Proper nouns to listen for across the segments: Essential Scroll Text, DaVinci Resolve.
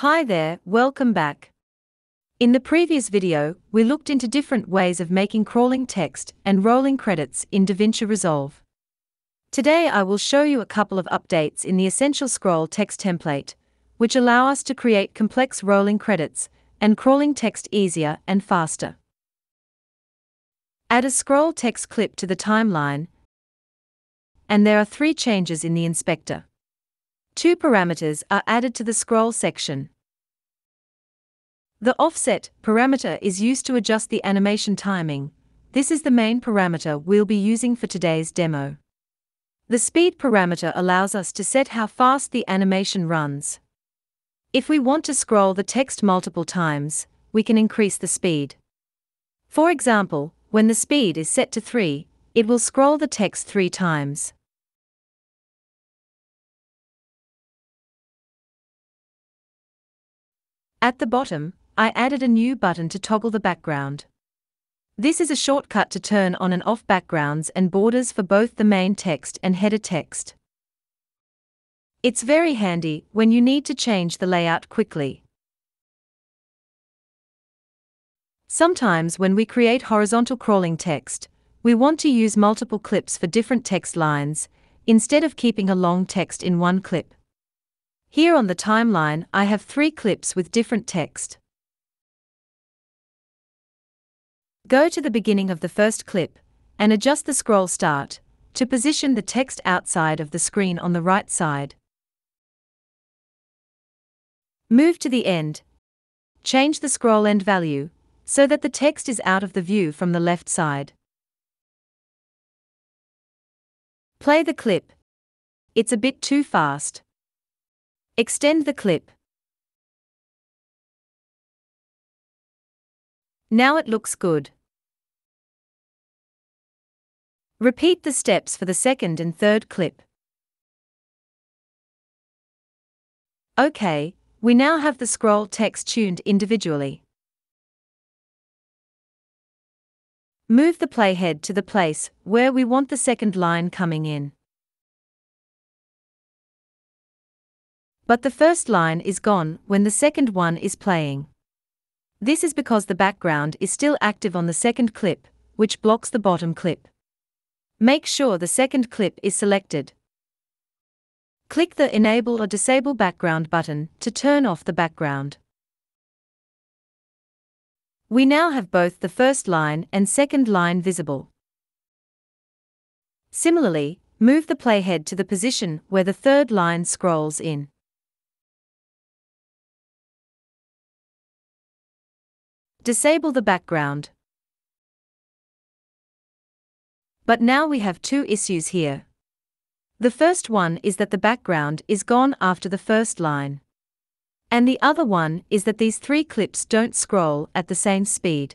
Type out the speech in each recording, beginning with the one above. Hi there, welcome back. In the previous video, we looked into different ways of making crawling text and rolling credits in DaVinci Resolve. Today I will show you a couple of updates in the Essential Scroll Text template, which allow us to create complex rolling credits and crawling text easier and faster. Add a scroll text clip to the timeline, and there are three changes in the inspector. Two parameters are added to the scroll section. The offset parameter is used to adjust the animation timing. This is the main parameter we'll be using for today's demo. The speed parameter allows us to set how fast the animation runs. If we want to scroll the text multiple times, we can increase the speed. For example, when the speed is set to 3, it will scroll the text 3 times. At the bottom, I added a new button to toggle the background. This is a shortcut to turn on and off backgrounds and borders for both the main text and header text. It's very handy when you need to change the layout quickly. Sometimes when we create horizontal crawling text, we want to use multiple clips for different text lines, instead of keeping a long text in one clip. Here on the timeline, I have 3 clips with different text. Go to the beginning of the first clip and adjust the scroll start to position the text outside of the screen on the right side. Move to the end. Change the scroll end value so that the text is out of the view from the left side. Play the clip. It's a bit too fast. Extend the clip. Now it looks good. Repeat the steps for the second and third clip. Okay, we now have the scroll text tuned individually. Move the playhead to the place where we want the second line coming in. But the first line is gone when the second one is playing. This is because the background is still active on the second clip, which blocks the bottom clip. Make sure the second clip is selected. Click the Enable or Disable Background button to turn off the background. We now have both the first line and second line visible. Similarly, move the playhead to the position where the third line scrolls in. Disable the background. But now we have 2 issues here. The first one is that the background is gone after the first line. And the other one is that these 3 clips don't scroll at the same speed.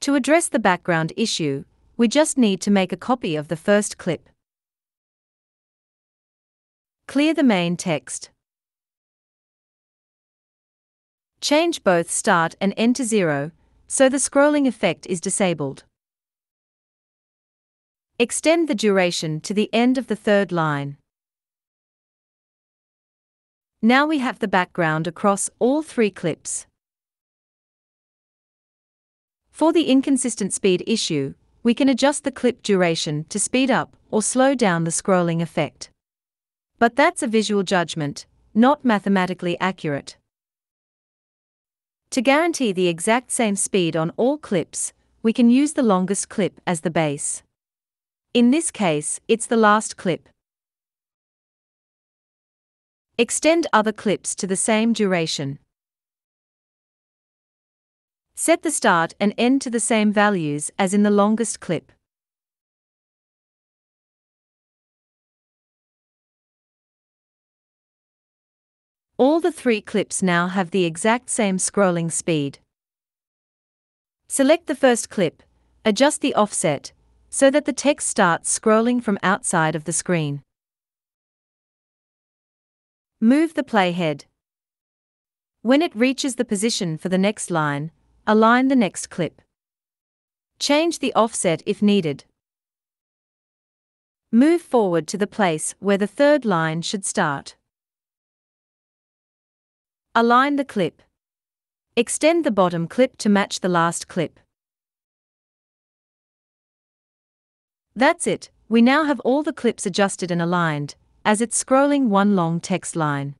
To address the background issue, we just need to make a copy of the first clip. Clear the main text. Change both start and end to 0, so the scrolling effect is disabled. Extend the duration to the end of the third line. Now we have the background across all 3 clips. For the inconsistent speed issue, we can adjust the clip duration to speed up or slow down the scrolling effect. But that's a visual judgment, not mathematically accurate. To guarantee the exact same speed on all clips, we can use the longest clip as the base. In this case, it's the last clip. Extend other clips to the same duration. Set the start and end to the same values as in the longest clip. All the 3 clips now have the exact same scrolling speed. Select the first clip, adjust the offset, so that the text starts scrolling from outside of the screen. Move the playhead. When it reaches the position for the next line, align the next clip. Change the offset if needed. Move forward to the place where the third line should start. Align the clip. Extend the bottom clip to match the last clip. That's it, we now have all the clips adjusted and aligned, as it's scrolling one long text line.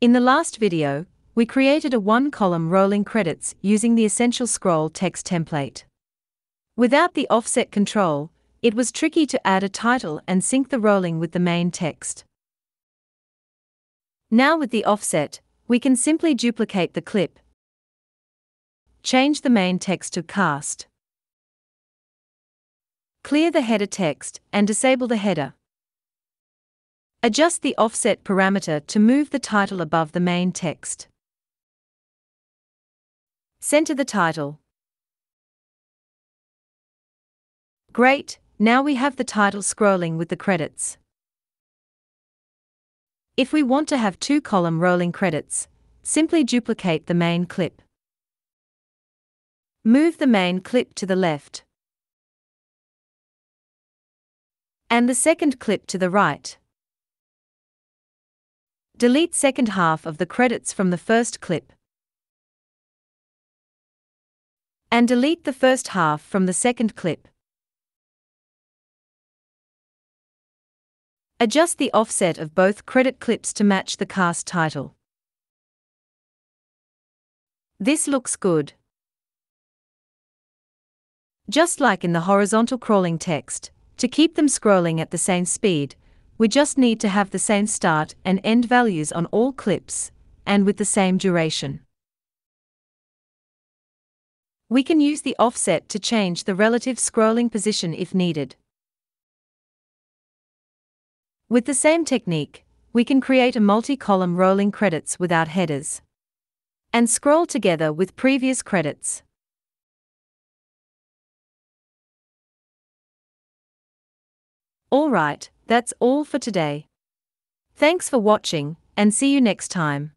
In the last video, we created a one-column rolling credits using the Essential Scroll Text template. Without the offset control, it was tricky to add a title and sync the rolling with the main text. Now with the offset, we can simply duplicate the clip, change the main text to cast, clear the header text and disable the header. Adjust the offset parameter to move the title above the main text. Center the title. Great, now we have the title scrolling with the credits. If we want to have two-column rolling credits, simply duplicate the main clip. Move the main clip to the left, and the second clip to the right. Delete second half of the credits from the first clip, and delete the first half from the second clip. Adjust the offset of both credit clips to match the cast title. This looks good. Just like in the horizontal crawling text, to keep them scrolling at the same speed, we just need to have the same start and end values on all clips, and with the same duration. We can use the offset to change the relative scrolling position if needed. With the same technique, we can create a multi-column rolling credits without headers, and scroll together with previous credits. All right, that's all for today. Thanks for watching, and see you next time.